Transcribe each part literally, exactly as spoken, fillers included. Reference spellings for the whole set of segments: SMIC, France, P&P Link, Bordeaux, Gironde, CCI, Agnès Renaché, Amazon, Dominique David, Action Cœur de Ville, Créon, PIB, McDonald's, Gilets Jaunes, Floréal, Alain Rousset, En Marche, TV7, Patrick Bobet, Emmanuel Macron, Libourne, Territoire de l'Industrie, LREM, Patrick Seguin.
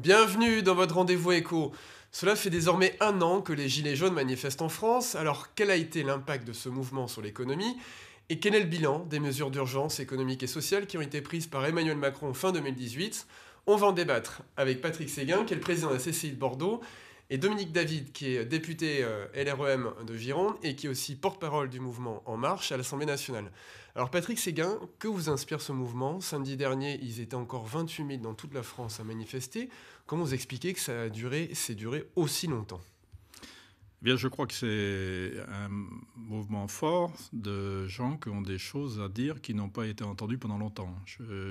Bienvenue dans votre rendez-vous éco. Cela fait désormais un an que les Gilets jaunes manifestent en France, alors quel a été l'impact de ce mouvement sur l'économie et quel est le bilan des mesures d'urgence économique et sociale qui ont été prises par Emmanuel Macron fin deux mille dix-huit? On va en débattre avec Patrick Seguin, qui est le président de la C C I de Bordeaux, et Dominique David, qui est député L R E M de Gironde et qui est aussi porte-parole du mouvement En Marche à l'Assemblée nationale. Alors Patrick Seguin, que vous inspire ce mouvement? Samedi dernier, ils étaient encore vingt-huit mille dans toute la France à manifester. Comment vous expliquez que ça a duré, c'est duré aussi longtemps? Bien, je crois que c'est un mouvement fort de gens qui ont des choses à dire qui n'ont pas été entendues pendant longtemps.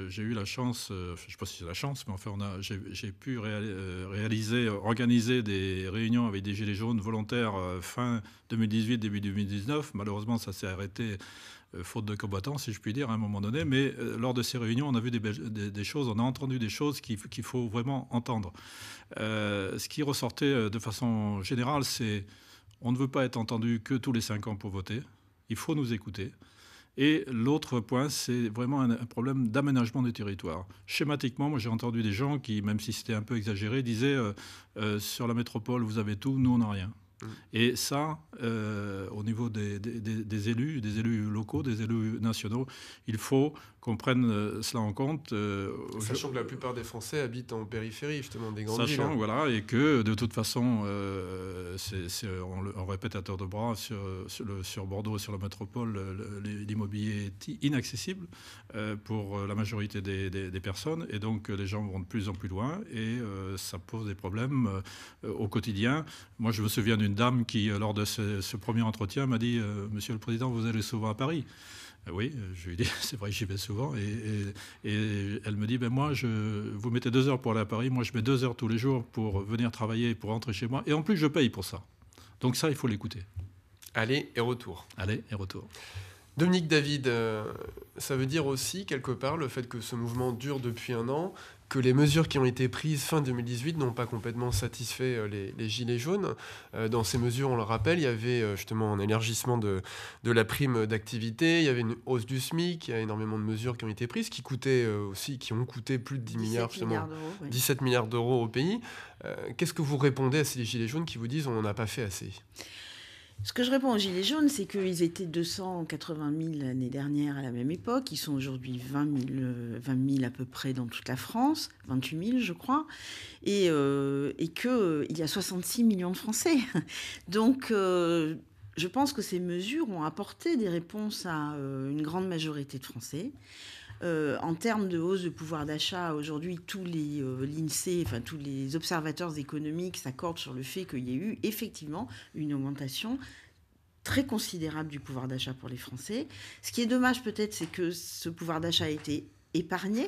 J'ai eu la chance, je ne sais pas si c'est la chance, mais enfin, j'ai pu réaliser, organiser des réunions avec des Gilets jaunes volontaires fin deux mille dix-huit, début deux mille dix-neuf. Malheureusement, ça s'est arrêté, faute de combattants, si je puis dire, à un moment donné. Mais euh, lors de ces réunions, on a vu des, des, des choses, on a entendu des choses qu'il qu'il faut vraiment entendre. Euh, ce qui ressortait de façon générale, c'est on ne veut pas être entendu que tous les cinq ans pour voter. Il faut nous écouter. Et l'autre point, c'est vraiment un, un problème d'aménagement des territoires. Schématiquement, moi, j'ai entendu des gens qui, même si c'était un peu exagéré, disaient euh, euh, sur la métropole, vous avez tout, nous, on n'a rien. Et ça, euh, au niveau des, des, des élus, des élus locaux, des élus nationaux, il faut qu'on prenne cela en compte. Euh, sachant je... que la plupart des Français habitent en périphérie, justement, des grandes villes. Sachant, voilà, et que de toute façon, euh, c'est, c'est, on, le, on répète à tort de bras, sur, sur, le, sur Bordeaux, sur la métropole, l'immobilier est inaccessible euh, pour la majorité des, des, des personnes. Et donc, les gens vont de plus en plus loin et euh, ça pose des problèmes euh, au quotidien. Moi, je me souviens d'une Une dame qui, lors de ce, ce premier entretien, m'a dit euh, « Monsieur le Président, vous allez souvent à Paris ?» euh, Oui, je lui ai dit « C'est vrai, j'y vais souvent. » Et, et, et elle me dit ben, « Moi, je, vous mettez deux heures pour aller à Paris. Moi, je mets deux heures tous les jours pour venir travailler, pour rentrer chez moi. Et en plus, je paye pour ça. » Donc ça, il faut l'écouter. Aller et retour. Aller et retour. Dominique David, euh, ça veut dire aussi, quelque part, le fait que ce mouvement dure depuis un an, que les mesures qui ont été prises fin deux mille dix-huit n'ont pas complètement satisfait les, les Gilets jaunes. Dans ces mesures, on le rappelle, il y avait justement un élargissement de, de la prime d'activité, il y avait une hausse du SMIC, il y a énormément de mesures qui ont été prises, qui, coûtaient aussi, qui ont coûté plus de dix milliards, justement, dix-sept milliards d'euros au pays. Qu'est-ce que vous répondez à ces Gilets jaunes qui vous disent « on n'a pas fait assez » ? Ce que je réponds aux Gilets jaunes, c'est qu'ils étaient deux cent quatre-vingt mille l'année dernière à la même époque. Ils sont aujourd'hui vingt mille, vingt mille à peu près dans toute la France, vingt-huit mille je crois, et, euh, et qu'il euh, y a soixante-six millions de Français. Donc euh, je pense que ces mesures ont apporté des réponses à euh, une grande majorité de Français. Euh, en termes de hausse de pouvoir d'achat, aujourd'hui, tous les euh, l'INSEE, enfin tous les observateurs économiques s'accordent sur le fait qu'il y a eu effectivement une augmentation très considérable du pouvoir d'achat pour les Français. Ce qui est dommage peut-être, c'est que ce pouvoir d'achat a été épargné,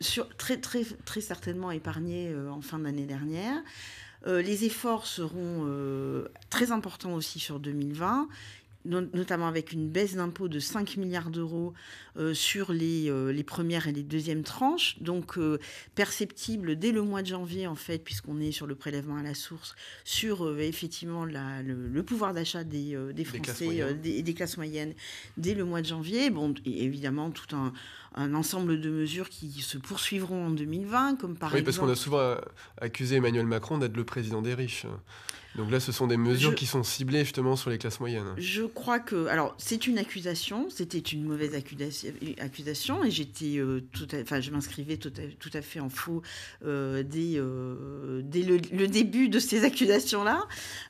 sur, très, très, très certainement épargné euh, en fin d'année dernière. Euh, les efforts seront euh, très importants aussi sur deux mille vingt. Notamment avec une baisse d'impôts de cinq milliards d'euros euh, sur les, euh, les premières et les deuxièmes tranches, donc euh, perceptible dès le mois de janvier, en fait, puisqu'on est sur le prélèvement à la source, sur euh, effectivement la, le, le pouvoir d'achat des, euh, des Français, des classes, euh, des, des classes moyennes, dès le mois de janvier. Bon, et évidemment, tout un, un ensemble de mesures qui se poursuivront en deux mille vingt, comme par oui, exemple... Oui, parce qu'on a souvent accusé Emmanuel Macron d'être le président des riches. Donc là, ce sont des mesures je, qui sont ciblées justement sur les classes moyennes. Je crois que... Alors, c'est une accusation. C'était une mauvaise accusation. accusation et j'étais, euh, tout à, enfin, je m'inscrivais tout à, tout à fait en faux euh, dès, euh, dès le, le début de ces accusations-là.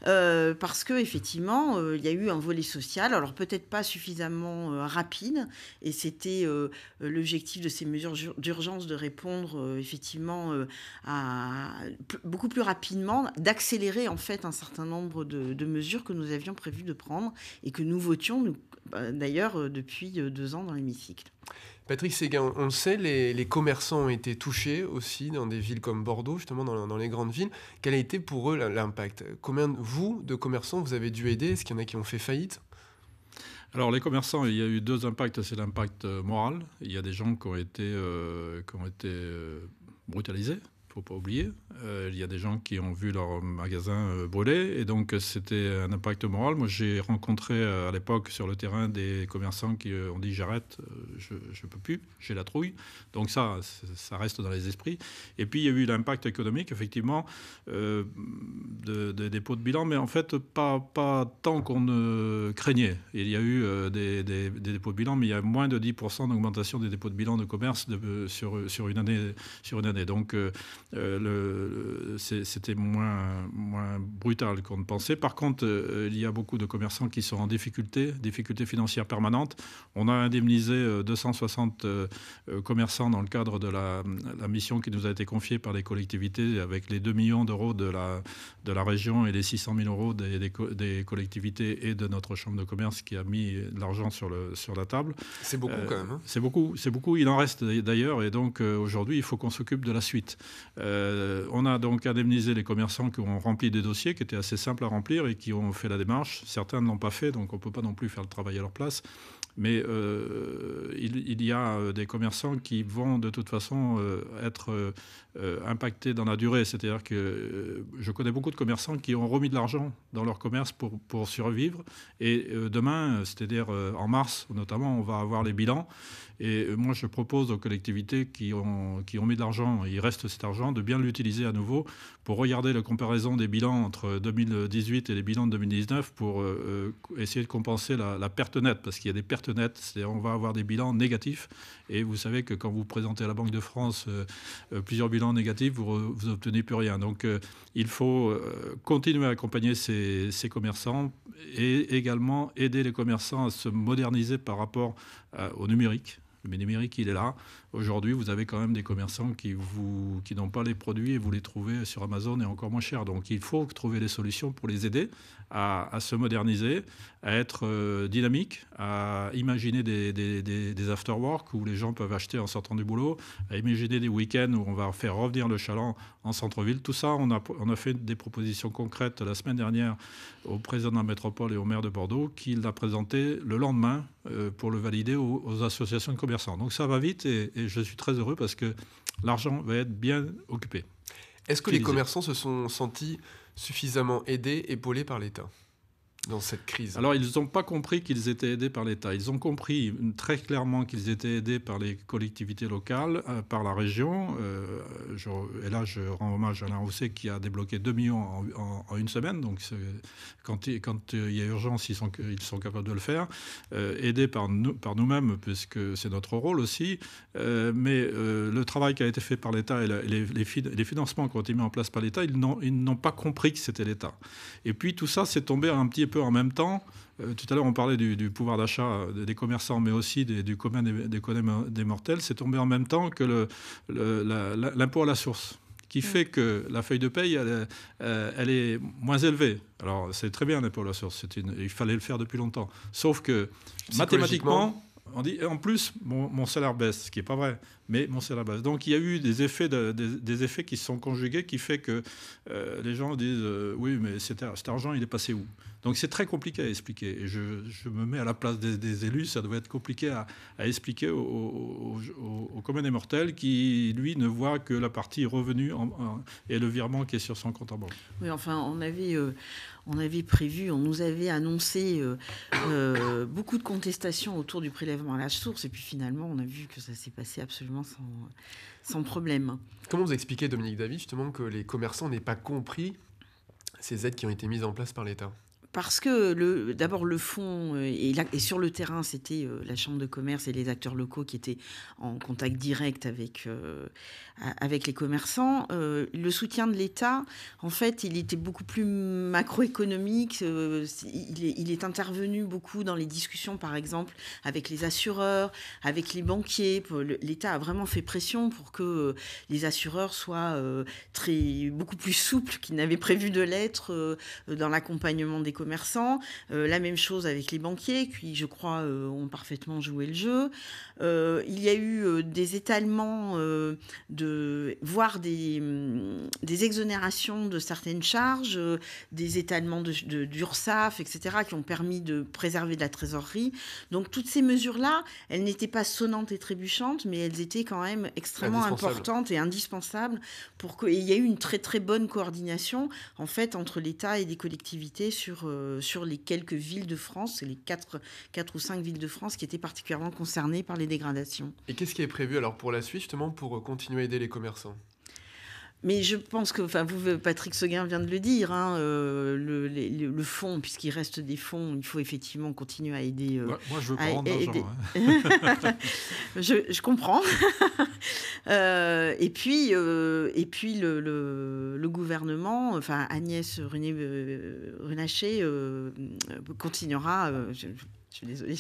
Euh, parce qu'effectivement, euh, il y a eu un volet social. Alors, peut-être pas suffisamment euh, rapide. Et c'était euh, l'objectif de ces mesures d'urgence de répondre euh, effectivement euh, à, beaucoup plus rapidement, d'accélérer en fait un un certain nombre de, de mesures que nous avions prévu de prendre et que nous votions, nous, d'ailleurs, depuis deux ans dans l'hémicycle. Patrick Seguin, on le sait, les, les commerçants ont été touchés aussi dans des villes comme Bordeaux, justement dans, dans les grandes villes. Quel a été pour eux l'impact? Combien, vous, de commerçants, vous avez dû aider? Est-ce qu'il y en a qui ont fait faillite? Alors les commerçants, il y a eu deux impacts. C'est l'impact moral. Il y a des gens qui ont été, euh, qui ont été euh, brutalisés. faut pas oublier. Euh, il y a des gens qui ont vu leur magasin euh, brûler, et donc c'était un impact moral. Moi, j'ai rencontré euh, à l'époque sur le terrain des commerçants qui euh, ont dit j'arrête, euh, je ne peux plus, j'ai la trouille. Donc ça, ça reste dans les esprits. Et puis il y a eu l'impact économique, effectivement, euh, de, de, des pots de bilan, mais en fait pas, pas tant qu'on ne craignait. Il y a eu euh, des, des, des dépôts de bilan, mais il y a moins de dix pour cent d'augmentation des dépôts de bilan de commerce de, euh, sur, sur une année. Sur une année. Donc euh, le, c'était moins, moins brutal qu'on ne pensait. Par contre, euh, il y a beaucoup de commerçants qui sont en difficulté, difficulté financière permanente. On a indemnisé deux cent soixante euh, commerçants dans le cadre de la, la mission qui nous a été confiée par les collectivités, avec les deux millions d'euros de la, de la région et les six cent mille euros des, des, des collectivités et de notre chambre de commerce qui a mis de l'argent sur, le, sur la table. C'est beaucoup euh, quand même. Hein. C'est beaucoup, c'est beaucoup. Il en reste d'ailleurs. Et donc euh, aujourd'hui, il faut qu'on s'occupe de la suite. Euh, on a donc indemnisé les commerçants qui ont rempli des dossiers qui étaient assez simples à remplir et qui ont fait la démarche. Certains ne l'ont pas fait, donc on ne peut pas non plus faire le travail à leur place. Mais euh, il, il y a des commerçants qui vont de toute façon euh, être euh, impactés dans la durée. C'est-à-dire que euh, je connais beaucoup de commerçants qui ont remis de l'argent dans leur commerce pour, pour survivre. Et euh, demain, c'est-à-dire euh, en mars notamment, on va avoir les bilans. Et euh, moi, je propose aux collectivités qui ont, qui ont mis de l'argent, il reste cet argent, de bien l'utiliser à nouveau pour regarder la comparaison des bilans entre deux mille dix-huit et les bilans de deux mille dix-neuf pour euh, essayer de compenser la, la perte nette, parce qu'il y a des pertes nette, c'est-à-dire on va avoir des bilans négatifs. Et vous savez que quand vous présentez à la Banque de France euh, plusieurs bilans négatifs, vous n'obtenez plus rien. Donc euh, il faut euh, continuer à accompagner ces, ces commerçants et également aider les commerçants à se moderniser par rapport euh, au numérique. Le numérique, il est là. Aujourd'hui, vous avez quand même des commerçants qui, vous, qui n'ont pas les produits et vous les trouvez sur Amazon et encore moins cher. Donc, il faut trouver des solutions pour les aider à, à se moderniser, à être euh, dynamique, à imaginer des, des, des, des after-work où les gens peuvent acheter en sortant du boulot, à imaginer des week-ends où on va faire revenir le chaland en centre-ville. Tout ça, on a, on a fait des propositions concrètes la semaine dernière au président de la métropole et au maire de Bordeaux qui l'a présenté le lendemain euh, pour le valider aux, aux associations de commerçants. Donc ça va vite et, et je suis très heureux parce que l'argent va être bien occupé. Est-ce que utilisé. Les commerçants se sont sentis suffisamment aidés, épaulés par l'État dans cette crise? Alors, ils n'ont pas compris qu'ils étaient aidés par l'État. Ils ont compris très clairement qu'ils étaient aidés par les collectivités locales, euh, par la région. Euh, je, et là, je rends hommage à Alain Rousset qui a débloqué deux millions en, en, en une semaine. Donc, quand il, quand il y a urgence, ils sont, ils sont capables de le faire. Euh, aidés par, nous, par nous-mêmes, puisque c'est notre rôle aussi. Euh, mais euh, le travail qui a été fait par l'État et la, les, les, fi- les financements qui ont été mis en place par l'État, ils n'ont, ils n'ont pas compris que c'était l'État. Et puis, tout ça, c'est tombé un petit peu en même temps. Euh, tout à l'heure, on parlait du, du pouvoir d'achat des commerçants, mais aussi des, du commun des, des, des mortels. C'est tombé en même temps que le, le, la, la, l'impôt à la source, qui fait que la feuille de paye, elle, euh, elle est moins élevée. Alors, c'est très bien l'impôt à la source. C'est une, il fallait le faire depuis longtemps. Sauf que, mathématiquement... On dit, en plus, mon, mon salaire baisse, ce qui n'est pas vrai, mais mon salaire baisse. Donc, il y a eu des effets, de, des, des effets qui se sont conjugués, qui fait que euh, les gens disent euh, « oui, mais cet, cet argent, il est passé où ?» Donc, c'est très compliqué à expliquer. Et je, je me mets à la place des, des élus, ça doit être compliqué à, à expliquer aux, aux, aux, aux communs des mortels qui, lui, ne voient que la partie revenu en, en, et le virement qui est sur son compte en banque. Oui, enfin, on avait... Euh... On avait prévu, on nous avait annoncé euh, euh, beaucoup de contestations autour du prélèvement à la source. Et puis finalement, on a vu que ça s'est passé absolument sans, sans problème. Comment vous expliquez, Dominique David, justement, que les commerçants n'aient pas compris ces aides qui ont été mises en place par l'État ? Parce que le, d'abord, le fonds, et, la, et sur le terrain, c'était la Chambre de commerce et les acteurs locaux qui étaient en contact direct avec, euh, avec les commerçants. Euh, le soutien de l'État, en fait, il était beaucoup plus macroéconomique. Euh, il, est, il est intervenu beaucoup dans les discussions, par exemple, avec les assureurs, avec les banquiers. L'État a vraiment fait pression pour que les assureurs soient euh, très, beaucoup plus souples qu'ils n'avaient prévu de l'être euh, dans l'accompagnement des commerçants. commerçants. Euh, la même chose avec les banquiers qui, je crois, euh, ont parfaitement joué le jeu. Euh, il y a eu euh, des étalements, euh, de, voire des, des exonérations de certaines charges, euh, des étalements de, de, d'URSSAF, et cetera, qui ont permis de préserver de la trésorerie. Donc toutes ces mesures-là, elles n'étaient pas sonnantes et trébuchantes, mais elles étaient quand même extrêmement importantes et indispensables. Pour que... Et il y a eu une très très bonne coordination, en fait, entre l'État et les collectivités sur, euh, sur les quelques villes de France, les quatre, quatre ou cinq villes de France qui étaient particulièrement concernées par les dégradations. Et qu'est-ce qui est prévu alors pour la suite, justement, pour continuer à aider les commerçants ? Mais je pense que, enfin, vous, Patrick Seguin vient de le dire, hein, euh, le, le, le fonds, puisqu'il reste des fonds, il faut effectivement continuer à aider. Euh, moi, moi, je veux pas rendre d'argent. Hein. je, je comprends. euh, et puis, euh, et puis le, le, le gouvernement, enfin, Agnès Renaché euh, continuera... Euh, je, Je suis désolée,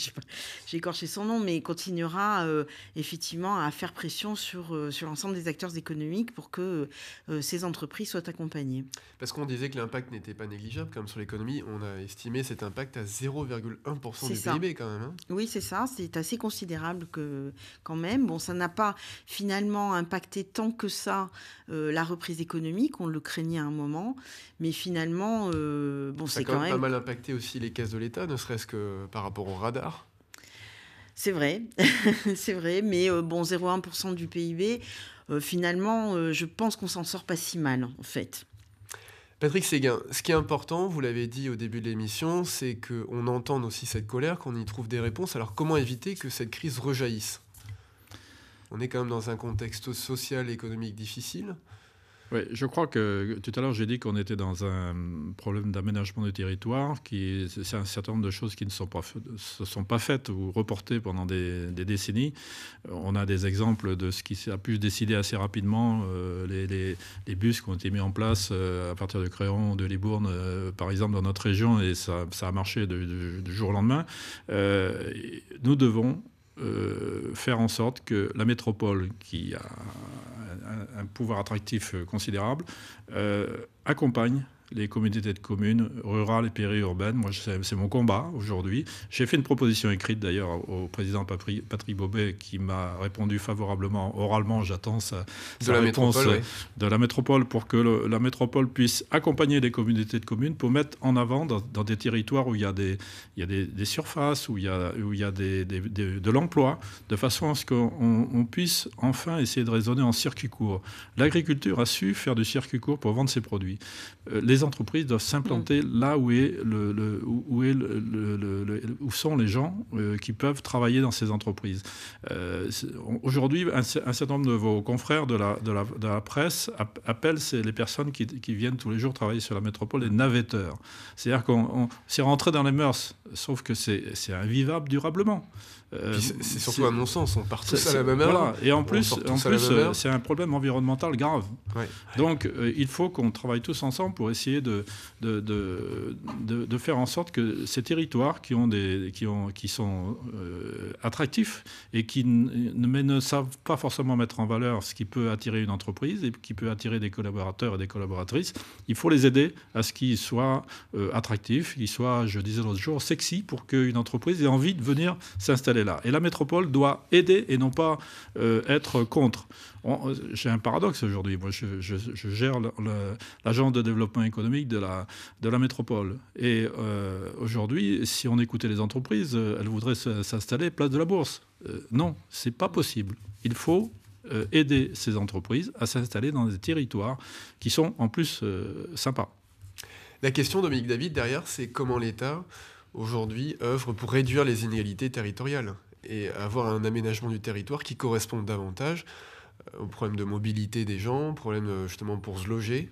j'ai écorché son nom, mais il continuera euh, effectivement à faire pression sur, euh, sur l'ensemble des acteurs économiques pour que euh, ces entreprises soient accompagnées. Parce qu'on disait que l'impact n'était pas négligeable quand même sur l'économie. On a estimé cet impact à zéro virgule un pour cent du ça. P I B quand même. Hein. Oui, c'est ça. C'est assez considérable que, quand même. Bon, ça n'a pas finalement impacté tant que ça euh, la reprise économique. On le craignait à un moment. Mais finalement, euh, bon, c'est quand, quand même... Ça a quand même pas mal impacté aussi les caisses de l'État, ne serait-ce que par rapport au radar. C'est vrai, c'est vrai, mais euh, bon, zéro virgule un pour cent du P I B, euh, finalement, euh, je pense qu'on s'en sort pas si mal, en fait. Patrick Seguin, ce qui est important, vous l'avez dit au début de l'émission, c'est qu'on entende aussi cette colère, qu'on y trouve des réponses. Alors, comment éviter que cette crise rejaillisse? On est quand même dans un contexte social et économique difficile. Oui, je crois que tout à l'heure, j'ai dit qu'on était dans un problème d'aménagement du territoire, qui, c'est un certain nombre de choses qui ne sont pas, se sont pas faites ou reportées pendant des, des décennies. On a des exemples de ce qui a pu se décider assez rapidement, euh, les, les, les bus qui ont été mis en place euh, à partir de Créon, de Libourne, euh, par exemple, dans notre région, et ça, ça a marché du jour au lendemain. Euh, nous devons euh, faire en sorte que la métropole, qui a un pouvoir attractif considérable, euh, accompagne les communautés de communes rurales et périurbaines. Moi, c'est mon combat aujourd'hui. J'ai fait une proposition écrite d'ailleurs au président Patrick Bobet qui m'a répondu favorablement oralement. J'attends sa, sa de réponse la métropole, de ouais. la métropole pour que le, la métropole puisse accompagner les communautés de communes pour mettre en avant dans, dans des territoires où il y a des, il y a des, des surfaces, où il y a, où il y a des, des, des, de l'emploi, de façon à ce qu'on on puisse enfin essayer de raisonner en circuit court. L'agriculture a su faire du circuit court pour vendre ses produits. Euh, les entreprises doivent s'implanter mmh. là où, est le, le, où, est le, le, le, le, où sont les gens euh, qui peuvent travailler dans ces entreprises. Euh, Aujourd'hui, un, un certain nombre de vos confrères de la, de la, de la presse appellent les personnes qui, qui viennent tous les jours travailler sur la métropole des navetteurs. C'est-à-dire qu'on s'est rentré dans les mœurs, sauf que c'est invivable durablement. Euh, c'est surtout un non-sens, on part tous à la même heure. Voilà. Et en plus, en plus c'est un problème environnemental grave. Ouais. Donc, euh, il faut qu'on travaille tous ensemble pour essayer de, de, de, de, de faire en sorte que ces territoires qui, ont des, qui, ont, qui sont euh, attractifs et qui mais ne savent pas forcément mettre en valeur ce qui peut attirer une entreprise et qui peut attirer des collaborateurs et des collaboratrices, il faut les aider à ce qu'ils soient euh, attractifs, qu'ils soient, je disais l'autre jour, sexy pour qu'une entreprise ait envie de venir s'installer là. Et la métropole doit aider et non pas euh, être contre. J'ai un paradoxe aujourd'hui. Moi, je, je, je gère l'agence de développement économique de la, de la métropole. Et euh, aujourd'hui, si on écoutait les entreprises, elles voudraient s'installer place de la Bourse. Euh, non, c'est pas possible. Il faut euh, aider ces entreprises à s'installer dans des territoires qui sont en plus euh, sympas. La question, Dominique David, derrière, c'est comment l'État aujourd'hui œuvre pour réduire les inégalités territoriales et avoir un aménagement du territoire qui corresponde davantage aux problèmes de mobilité des gens, problèmes justement pour se loger.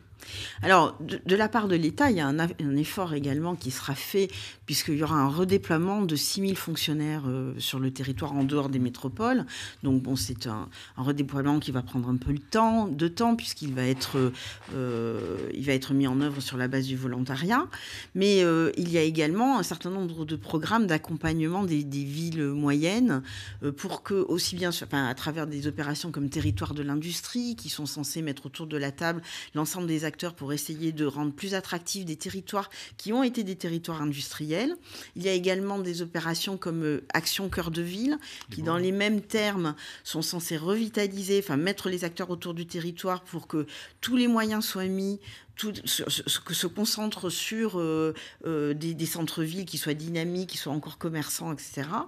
Alors, de, de la part de l'État, il y a un, un effort également qui sera fait, puisqu'il y aura un redéploiement de six mille fonctionnaires euh, sur le territoire en dehors des métropoles. Donc, bon, c'est un, un redéploiement qui va prendre un peu le temps, de temps, puisqu'il va être, euh, il va être mis en œuvre sur la base du volontariat. Mais euh, il y a également un certain nombre de programmes d'accompagnement des, des villes moyennes euh, pour que, aussi bien enfin, à travers des opérations comme Territoire de l'Industrie, qui sont censées mettre autour de la table l'ensemble des acteurs acteurs pour essayer de rendre plus attractifs des territoires qui ont été des territoires industriels. Il y a également des opérations comme Action Cœur de Ville, qui bon. dans les mêmes termes sont censées revitaliser, enfin mettre les acteurs autour du territoire pour que tous les moyens soient mis, tout se, se, se concentre sur euh, euh, des, des centres-villes qui soient dynamiques, qui soient encore commerçants, et cetera.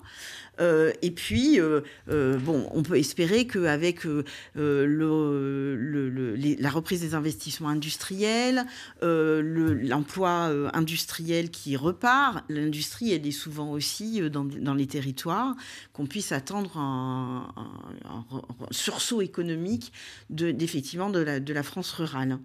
Euh, et puis, euh, euh, bon, on peut espérer qu'avec euh, le, le, le, les, la reprise des investissements industriels, euh, le, l'emploi euh, industriel qui repart, l'industrie, elle est souvent aussi dans, dans les territoires, qu'on puisse attendre un, un, un sursaut économique de, d'effectivement de la, de la France rurale.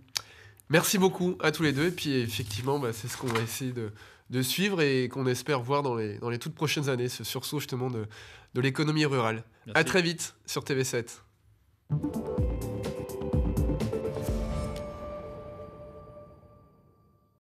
Merci beaucoup à tous les deux. Et puis effectivement, bah, c'est ce qu'on va essayer de, de suivre et qu'on espère voir dans les, dans les toutes prochaines années, ce sursaut justement de, de l'économie rurale. Merci. À très vite sur T V sept.